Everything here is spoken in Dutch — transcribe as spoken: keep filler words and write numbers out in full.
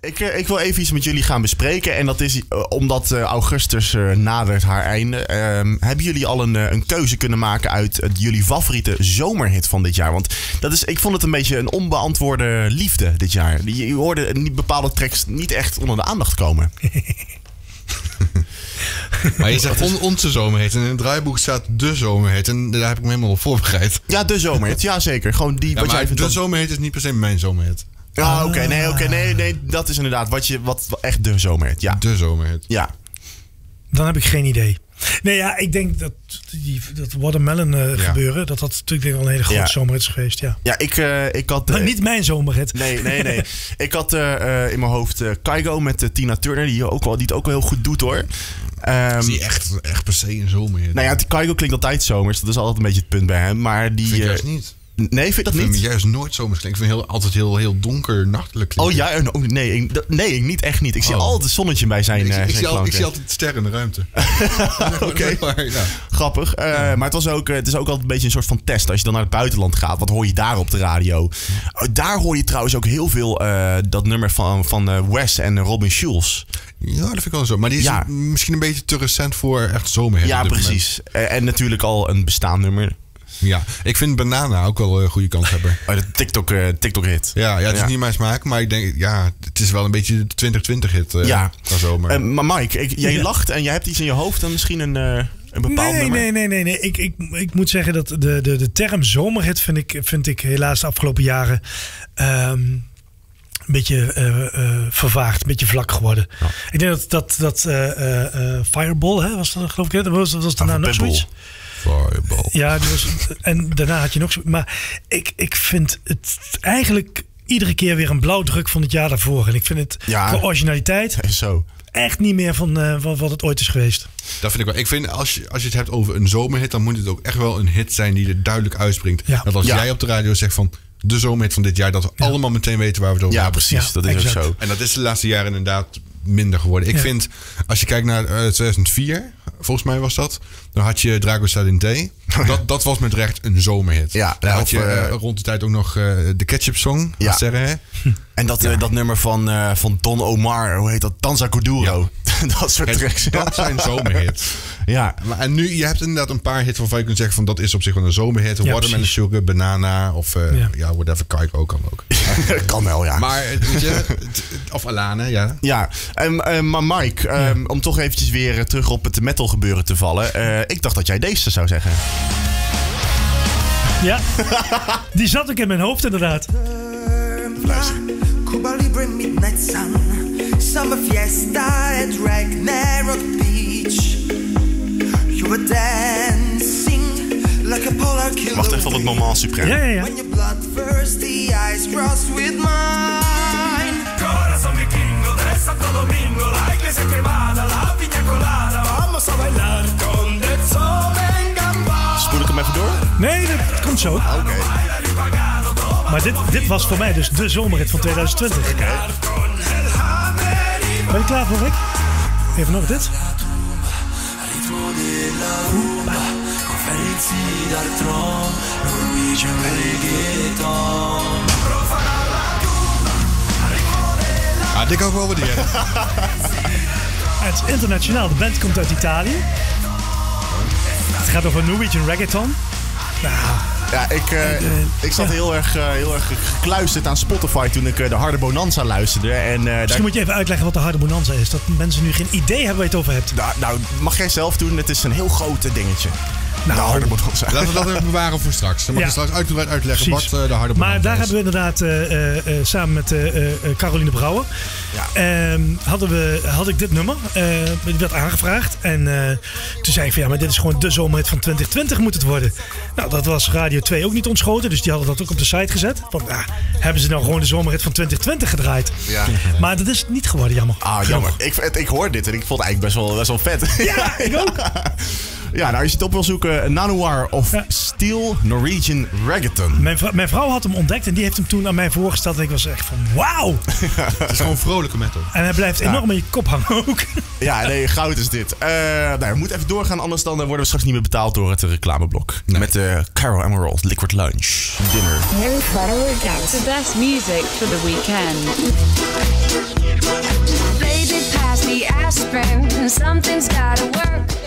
Ik, ik wil even iets met jullie gaan bespreken. En dat is omdat uh, augustus uh, nadert haar einde. Uh, hebben jullie al een, een keuze kunnen maken uit uh, jullie favoriete zomerhit van dit jaar? Want dat is, ik vond het een beetje een onbeantwoorde liefde dit jaar. Je, je hoorde niet, bepaalde tracks niet echt onder de aandacht komen. Maar je zegt on, onze zomerhit. En in het draaiboek staat de zomerhit. En daar heb ik me helemaal op voorbereid. Ja, de zomerhit. Ja, zeker. Gewoon die, ja, wat jij vindt de dan... zomerhit is niet per se mijn zomerhit. Ah, oké, okay, nee, okay, nee, nee, dat is inderdaad wat je, wat, wat echt de zomerhit, ja. De zomerhit. Ja. Dan heb ik geen idee. Nee, ja, ik denk dat die, dat watermelon uh, ja. gebeuren, dat dat natuurlijk denk ik al een hele grote ja. zomerhit is geweest, ja. Ja, ik, uh, ik had... Uh, maar niet mijn zomerhit. Nee, nee, nee. Ik had uh, uh, in mijn hoofd uh, Kygo met uh, Tina Turner, die, ook wel, die het ook wel heel goed doet, hoor. Um, is die echt, echt per se een zomerhit? Nou ja, Kygo klinkt altijd zomers, dat is altijd een beetje het punt bij hem, maar die... Vind je juist niet. Nee, vind je dat niet? Ik vind het juist nooit zomers klinken. Ik vind het altijd heel, heel donker, nachtelijk klinken. Oh ja, nee, ik, nee niet, echt niet. Ik zie oh. altijd het zonnetje bij zijn, nee, ik, uh, ik, zijn zie al, ik zie altijd sterren in de ruimte. Oké, okay. ja. Grappig. Uh, ja. Maar het, was ook, het is ook altijd een beetje een soort van test. Als je dan naar het buitenland gaat, wat hoor je daar op de radio? Uh, daar hoor je trouwens ook heel veel uh, dat nummer van, van uh, Wes en Robin Schulz. Ja, dat vind ik wel zo. Maar die is ja. misschien een beetje te recent voor echt zomer. Ja, precies. Uh, en natuurlijk al een bestaand nummer. Ja, ik vind Banana ook wel een goede kanshebber. Oh, de TikTok, uh, TikTok-hit. Ja, ja, het is ja. niet mijn smaak, maar ik denk, ja, het is wel een beetje de twintig twintig-hit. Uh, ja. Uh, maar Mike, ik, jij ja. lacht en jij hebt iets in je hoofd en misschien een, uh, een bepaald nee, nummer. Nee, nee, nee, nee. Ik, ik, ik moet zeggen dat de, de, de term zomerhit vind ik, vind ik helaas de afgelopen jaren... Um, een beetje uh, uh, vervaagd, een beetje vlak geworden. Ja. Ik denk dat, dat, dat uh, uh, Fireball, hè, was dat, geloof ik, dat was, was daarna nog zoiets. Fireball. Ja, dus, en daarna had je nog zo. Maar ik, ik vind het eigenlijk iedere keer weer een blauwdruk van het jaar daarvoor. En ik vind het ja. qua originaliteit zo. echt niet meer van, uh, van wat het ooit is geweest. Dat vind ik wel. Ik vind als je, als je het hebt over een zomerhit, dan moet het ook echt wel een hit zijn die er duidelijk uitspringt. Ja. Dat als ja. jij op de radio zegt van de zomerhit van dit jaar, dat we ja. allemaal meteen weten waar we het over hebben. Ja, precies. Ja, dat is exact. Ook zo. En dat is de laatste jaren inderdaad minder geworden. Ik ja. vind, als je kijkt naar uh, tweeduizend vier, volgens mij was dat, dan had je Drago ad. Dat, dat was met recht een zomerhit. Ja, dan had je uh, rond de tijd ook nog uh, de ketchup song. Ja. Sterren, en dat, ja. uh, dat nummer van, uh, van Don Omar, hoe heet dat? Danza Cuduro. Ja. dat soort tracks. Dat zijn zomerhits. Ja. Maar, en nu, je hebt inderdaad een paar hits waarvan je kunt zeggen van dat is op zich wel een zomerhit. Ja, Watermelon Sugar, Banana of uh, ja. ja, whatever, Kygo kan ook. kan wel, ja. Maar, weet je, of Alane, ja. Ja, um, um, maar Mike, um, ja. om toch eventjes weer terug op het metal gebeuren te vallen. Uh, ik dacht dat jij deze zou zeggen. Ja, die zat ook in mijn hoofd inderdaad. Luister. Cuba Libre Midnight Sun, Summer Fiesta at Ragnarok Beach. You were dancing like a polar killer. Wacht even op het normaal supreme. Ja, ja, ja. When your bloodthirsty eyes cross with mine. Corazón vikingo, tres Santo Domingo, la iglesia quemada, la piña colada. Vamos a bailar con el sol en gamba. Spoel ik hem even door? Nee, dat komt zo. Oké. Okay. Maar dit, dit was voor mij dus de zomerhit van tweeduizend twintig. Okay. Ben je klaar voor, Rick? Even nog dit. Ah, dit kan ik wel waarderen. Het is internationaal. De band komt uit Italië. Het gaat over Norwegian reggaeton. Nou... Ja, ik, uh, ik zat ja. heel, erg, uh, heel erg gekluisterd aan Spotify toen ik uh, de Harde Bonanza luisterde. En, uh, Misschien daar... moet je even uitleggen wat de Harde Bonanza is. Dat mensen nu geen idee hebben waar je het over hebt. Nou, nou mag jij zelf doen. Het is een heel grote dingetje. Nou, de Harde Bonanza. Laten we dat even bewaren voor straks. Dan mag ja. je straks uitgebreid uitleggen Precies. wat uh, de Harde Bonanza is. Maar daar hebben we inderdaad uh, uh, uh, samen met uh, uh, Caroline Brouwer... Ja. Uh, hadden we, had ik dit nummer. Uh, die werd aangevraagd. En uh, toen zei ik van ja, maar dit is gewoon de zomerhit van twintig twintig moet het worden. Nou, dat was Radio twee ook niet ontschoten. Dus die hadden dat ook op de site gezet. Van, ah, hebben ze nou gewoon de zomerhit van twintig twintig gedraaid? Ja. Maar dat is het niet geworden, jammer. Ah, jammer. Ik, ik hoor dit en ik vond het eigenlijk best wel, best wel vet. Ja, ik ook. Ja, nou, als je het op wil zoeken, Nanowar of ja. Steel Norwegian Reggaeton. Mijn, mijn vrouw had hem ontdekt en die heeft hem toen aan mij voorgesteld. En ik was echt van, wauw! Ja. Het is gewoon vrolijke metal. En hij blijft ja. enorm in je kop hangen ook. Ja, nee, goud is dit. Uh, nou, we moeten even doorgaan, anders dan worden we straks niet meer betaald door het reclameblok. Nee. Met uh, Carol Emerald, Liquid Lunch, Dinner. Carol Emerald, the best music for the weekend. something's gotta work.